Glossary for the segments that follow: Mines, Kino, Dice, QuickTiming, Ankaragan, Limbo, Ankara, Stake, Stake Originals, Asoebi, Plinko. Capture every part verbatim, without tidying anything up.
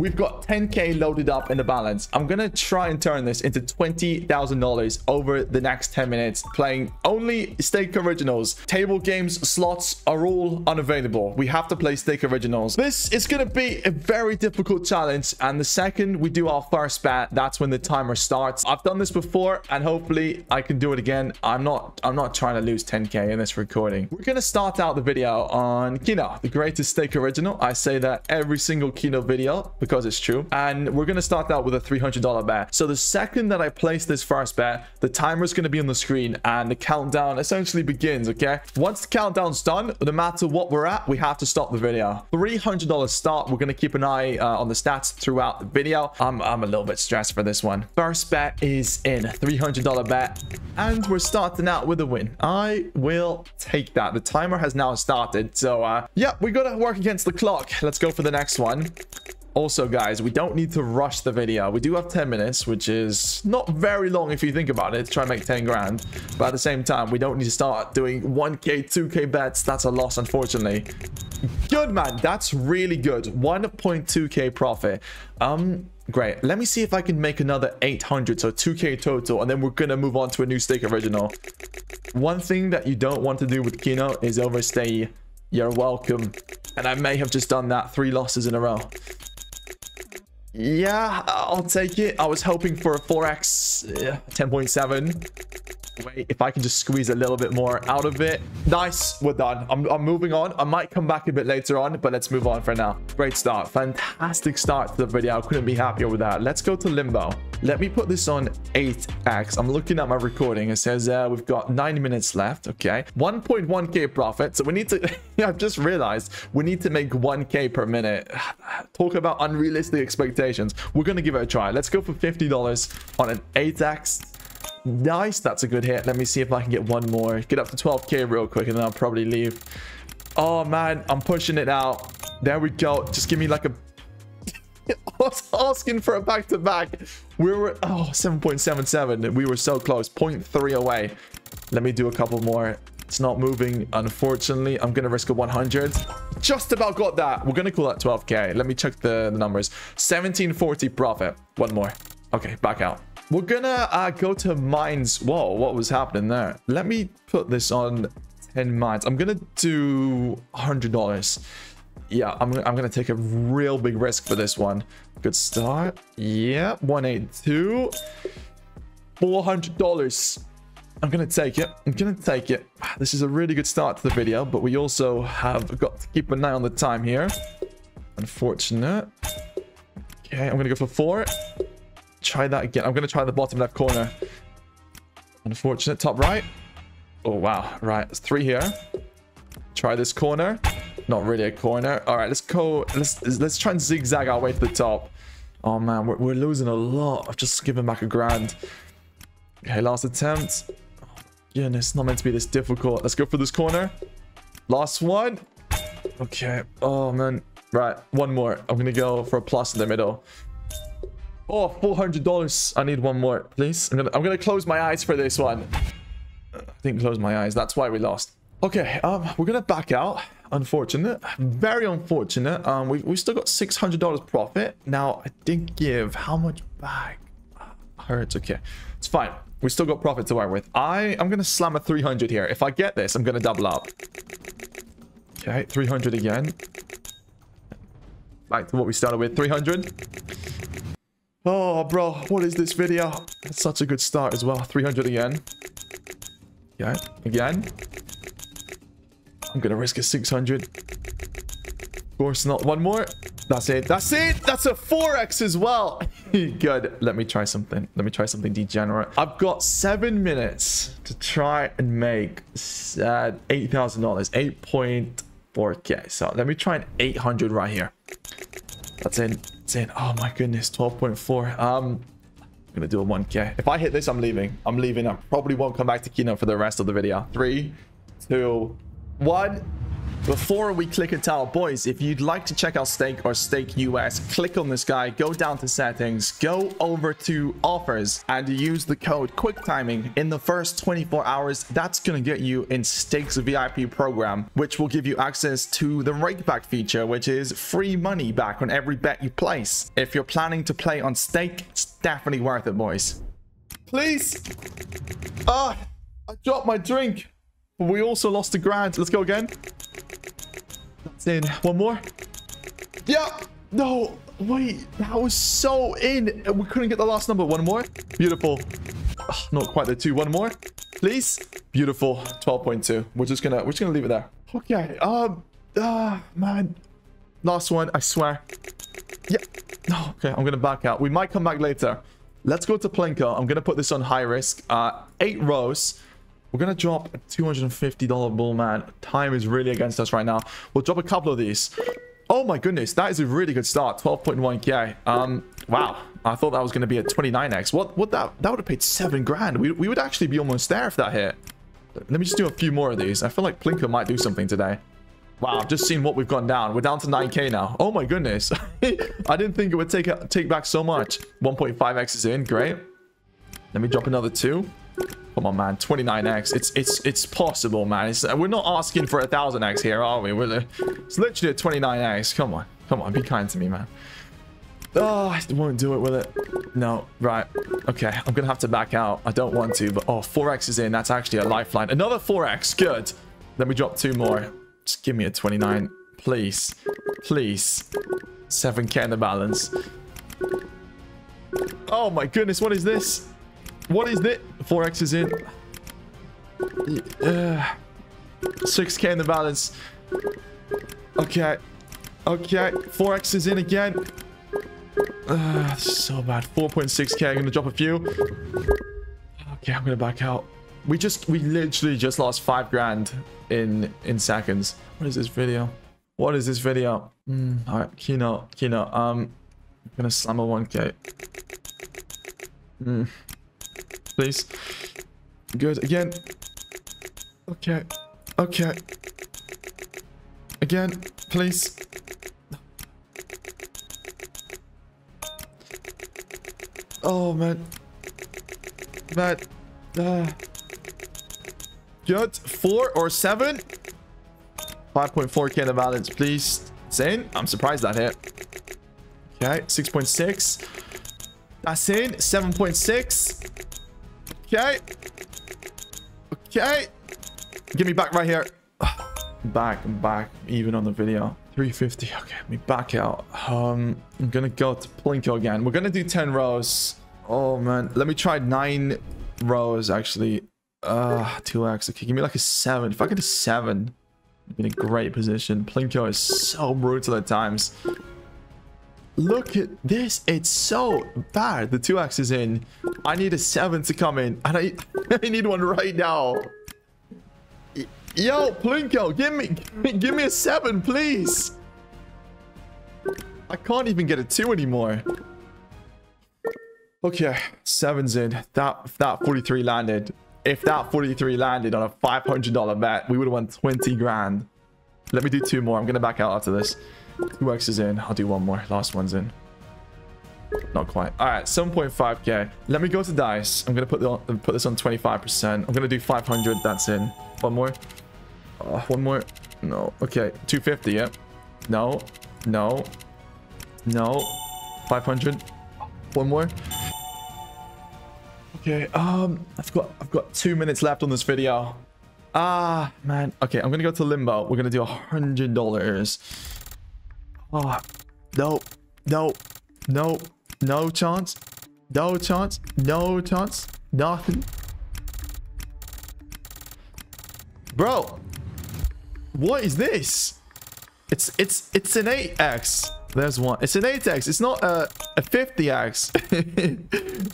We've got ten K loaded up in the balance. I'm gonna try and turn this into twenty thousand dollars over the next ten minutes, playing only Stake Originals. Table games, slots are all unavailable. We have to play Stake Originals. This is gonna be a very difficult challenge, and the second we do our first bet, that's when the timer starts. I've done this before, and hopefully I can do it again. I'm not, I'm not trying to lose ten K in this recording. We're gonna start out the video on Kino, the greatest Stake Original. I say that every single Kino video, because it's true. And we're going to start out with a three hundred dollar bet. So the second that I place this first bet, the timer is going to be on the screen and the countdown essentially begins, okay? Once the countdown's done, no matter what we're at, we have to stop the video. three hundred dollar start. We're going to keep an eye uh, on the stats throughout the video. I'm, I'm a little bit stressed for this one. First bet is in, three hundred dollar bet. And we're starting out with a win. I will take that. The timer has now started. So, uh, yeah, we got to work against the clock. Let's go for the next one. Also, guys, we don't need to rush the video. We do have ten minutes, which is not very long if you think about it, to try and make ten grand. But at the same time, we don't need to start doing one K, two K bets. That's a loss, unfortunately. Good, man. That's really good. one point two K profit. Um... Great. Let me see if I can make another eight hundred, so two K total, and then we're gonna move on to a new Stake Original. One thing that you don't want to do with Kino is overstay. You're welcome. And I may have just done that. Three losses in a row. Yeah, I'll take it. I was hoping for a four X, ten point seven. Wait, if I can just squeeze a little bit more out of it. Nice, we're done. I'm, I'm moving on. I might come back a bit later on, but let's move on for now. Great start. Fantastic start to the video. I couldn't be happier with that. Let's go to Limbo. Let me put this on eight X. I'm looking at my recording. It says uh, we've got nine minutes left. Okay, one point one K profit. So we need to... I've just realized we need to make one K per minute. Talk about unrealistic expectations. We're going to give it a try. Let's go for fifty dollars on an eight X. Nice. That's a good hit. Let me see if I can get one more. Get up to twelve K real quick and then I'll probably leave. Oh, man. I'm pushing it out. There we go. Just give me like a... I was asking for a back-to-back. We were... Oh, seven point seven seven. We were so close. zero point three away. Let me do a couple more. It's not moving, unfortunately. I'm going to risk a one hundred. Just about got that. We're going to call that twelve K. Let me check the, the numbers. seventeen forty profit. One more. Okay, back out. We're going to uh, go to Mines. Whoa, what was happening there? Let me put this on ten Mines. I'm going to do one hundred dollars. Yeah, I'm, I'm going to take a real big risk for this one. Good start. Yeah, one eighty-two. four hundred dollars. I'm going to take it. I'm going to take it. This is a really good start to the video, but we also have got to keep an eye on the time here. Unfortunate. Okay, I'm going to go for four. Try that again. I'm going to try the bottom left corner. Unfortunate. Top right. Oh, wow. Right. It's three here. Try this corner. Not really a corner. All right, let's go. Let's, let's try and zigzag our way to the top. Oh, man. We're, we're losing a lot. I've just given back a grand. Okay, last attempt. Yeah, it's not meant to be this difficult. Let's go for this corner. Last one. Okay. Oh, man. Right. One more. I'm going to go for a plus in the middle. Oh, four hundred dollars. I need one more, please. I'm going to I'm gonna close my eyes for this one. I didn't close my eyes. That's why we lost. Okay. Um, we're going to back out. Unfortunate. Very unfortunate. Um, we, we've still got six hundred dollars profit. Now, I did give how much back? Hurts. Okay. It's fine. We still got profit to work with. I am going to slam a three hundred here. If I get this, I'm going to double up. Okay, three hundred again. Back to what we started with, three hundred. Oh, bro, what is this video? That's such a good start as well. three hundred again. Yeah, again. I'm going to risk a six hundred. Of course not. One more. That's it. That's it. That's a four X as well. Good. Let me try something. Let me try something degenerate. I've got seven minutes to try and make uh, eight thousand dollars, eight point four K. So let me try an eight hundred right here. That's in. That's in. Oh my goodness. twelve point four. Um, I'm going to do a one K. If I hit this, I'm leaving. I'm leaving. I probably won't come back to Kino for the rest of the video. Three, two, one. before we click it out. Boys, if you'd like to check out Stake or Stake U S, click on this guy, go down to settings, go over to offers, and use the code QuickTiming in the first twenty-four hours. That's going to get you in Stake's V I P program, which will give you access to the rakeback feature, which is free money back on every bet you place. If you're planning to play on Stake, it's definitely worth it, boys. Please. Ah, I dropped my drink. We also lost a grand. Let's go again. That's in. One more. Yeah. No, wait. That was so in. We couldn't get the last number. One more. Beautiful. Oh, not quite the two. One more, please. Beautiful. twelve point two. We're just gonna we're just gonna leave it there. Okay. Um. Ah, man. Last one. I swear. Yeah. No. Okay. I'm gonna back out. We might come back later. Let's go to Plinko. I'm gonna put this on high risk. Uh, eight rows. We're gonna drop a two hundred fifty dollar bull, man. Time is really against us right now. We'll drop a couple of these. Oh my goodness, that is a really good start. twelve point one K. Um, wow. I thought that was gonna be a twenty-nine X. What? What? That that would have paid seven grand. We we would actually be almost there if that hit. Let me just do a few more of these. I feel like Plinko might do something today. Wow, I've just seen what we've gone down. We're down to nine K now. Oh my goodness. I didn't think it would take take back so much. one point five X is in. Great. Let me drop another two. Come on, man. twenty-nine X. It's it's it's possible, man. It's, we're not asking for a thousand X here, are we? We're, it's literally a twenty-nine X. Come on, come on. Be kind to me, man. Oh, I won't do it with it. No, right. Okay, I'm gonna have to back out. I don't want to, but oh, four X is in. That's actually a lifeline. Another four X. Good. Then we drop two more. Just give me a twenty-nine, please, please. seven K in the balance. Oh my goodness, what is this? What is this? four X is in. Uh, six K in the balance. Okay. Okay. four X is in again. Uh, so bad. four point six K. I'm going to drop a few. Okay, I'm going to back out. We just, we literally just lost five grand in, in seconds. What is this video? What is this video? Mm, all right. Kino. Kino. Um, I'm going to slam a one K. Hmm. Please. Good. Again. Okay. Okay. Again. Please. Oh, man. Man. Uh. Good. Four or seven? five point four K in the balance, please. Insane. I'm surprised that hit. Okay. six point six. That's in. seven point six. Okay. Okay. Get me back right here. Back, back, even on the video. three fifty. Okay, let me back out. Um, I'm gonna go to Plinko again. We're gonna do ten rows. Oh man, let me try nine rows actually. Uh, two X. Okay, give me like a seven. If I get a seven, I'm in a great position. Plinko is so brutal at times. Look at this. It's so bad. The two X is in. I need a seven to come in. And I, I need one right now. Yo, Plinko, give me give me a seven, please. I can't even get a two anymore. Okay, seven's in. That that forty-three landed. If that forty-three landed on a five hundred dollar bet, we would have won twenty grand. Let me do two more. I'm going to back out after this. two X is in. I'll do one more. Last one's in. Not quite. All right, seven point five K. Let me go to Dice. I'm going to put, the, put this on twenty-five percent. I'm going to do five hundred. That's in. One more. Oh, one more. No. Okay. two fifty. Yep. Yeah. No. No. No. five hundred. One more. Okay. Um, I've got, I've got two minutes left on this video. Ah, man. Okay. I'm going to go to Limbo. We're going to do one hundred dollars. Oh, no, no, no, no chance, no chance, no chance, nothing. Bro, what is this? It's, it's, it's an eight X. There's one. It's an eight X. It's not a, a fifty X. it,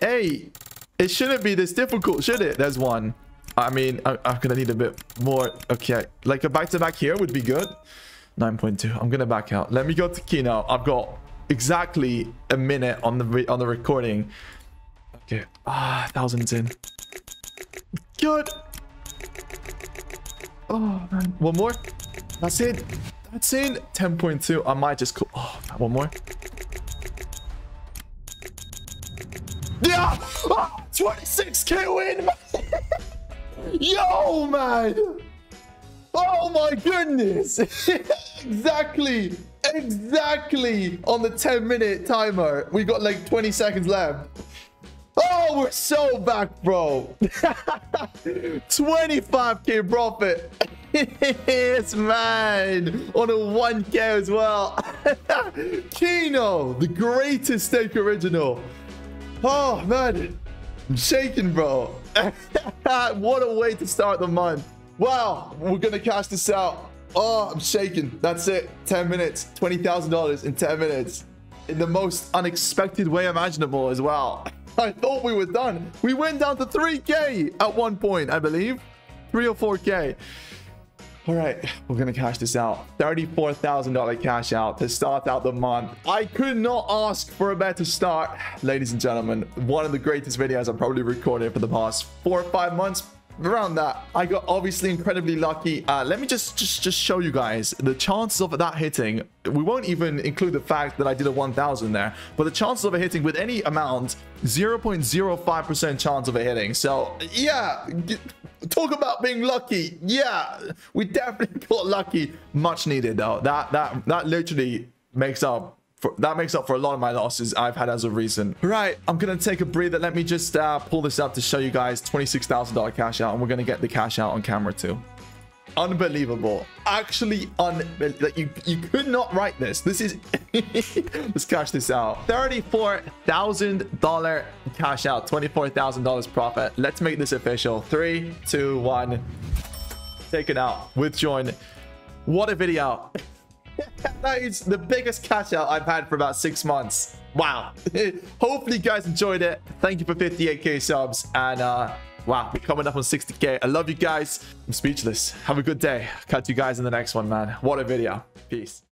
hey, it shouldn't be this difficult, should it? There's one. I mean, I, I'm going to need a bit more. Okay. Like a back-to-back here would be good. nine point two. I'm gonna back out. Let me go to Kino. I've got exactly a minute on the on the recording. Okay. Ah, thousands in. Good. Oh man. One more. That's it. That's it. ten point two. I might just call. Oh, one more. Yeah! Oh, twenty-six K win, man. Yo, man. Oh my goodness. Exactly. Exactly. On the ten minute timer. We got like twenty seconds left. Oh, we're so back, bro. twenty-five K profit. Yes, man. On a one K as well. Kino, the greatest Stake original. Oh, man. I'm shaking, bro. What a way to start the month. Wow. We're going to cash this out. Oh, I'm shaking. That's it. ten minutes. twenty thousand dollars in ten minutes. In the most unexpected way imaginable as well. I thought we were done. We went down to three K at one point, I believe. three or four K. All right, we're going to cash this out. thirty-four thousand dollars cash out to start out the month. I could not ask for a better start. Ladies and gentlemen, one of the greatest videos I've probably recorded for the past four or five months. Around that, I got obviously incredibly lucky. Uh, let me just, just just show you guys the chances of that hitting. We won't even include the fact that I did a one thousand there, but the chances of it hitting with any amount, zero point zero five percent chance of it hitting. So yeah, get, talk about being lucky. Yeah, we definitely got lucky. Much needed though. That that that literally makes up. For, that makes up for a lot of my losses I've had as of recent. Right, I'm going to take a breather. Let me just uh, pull this up to show you guys twenty-six thousand dollars cash out, and we're going to get the cash out on camera too. Unbelievable. Actually, un like you, you could not write this. This is... Let's cash this out. thirty-four thousand dollars cash out. twenty-four thousand dollars profit. Let's make this official. Three, two, one. Take it out. Withdrawn. What a video. That is the biggest cash out I've had for about six months. Wow. Hopefully you guys enjoyed it. Thank you for fifty-eight K subs. And uh, wow, we're coming up on sixty K. I love you guys. I'm speechless. Have a good day. Catch you guys in the next one, man. What a video. Peace.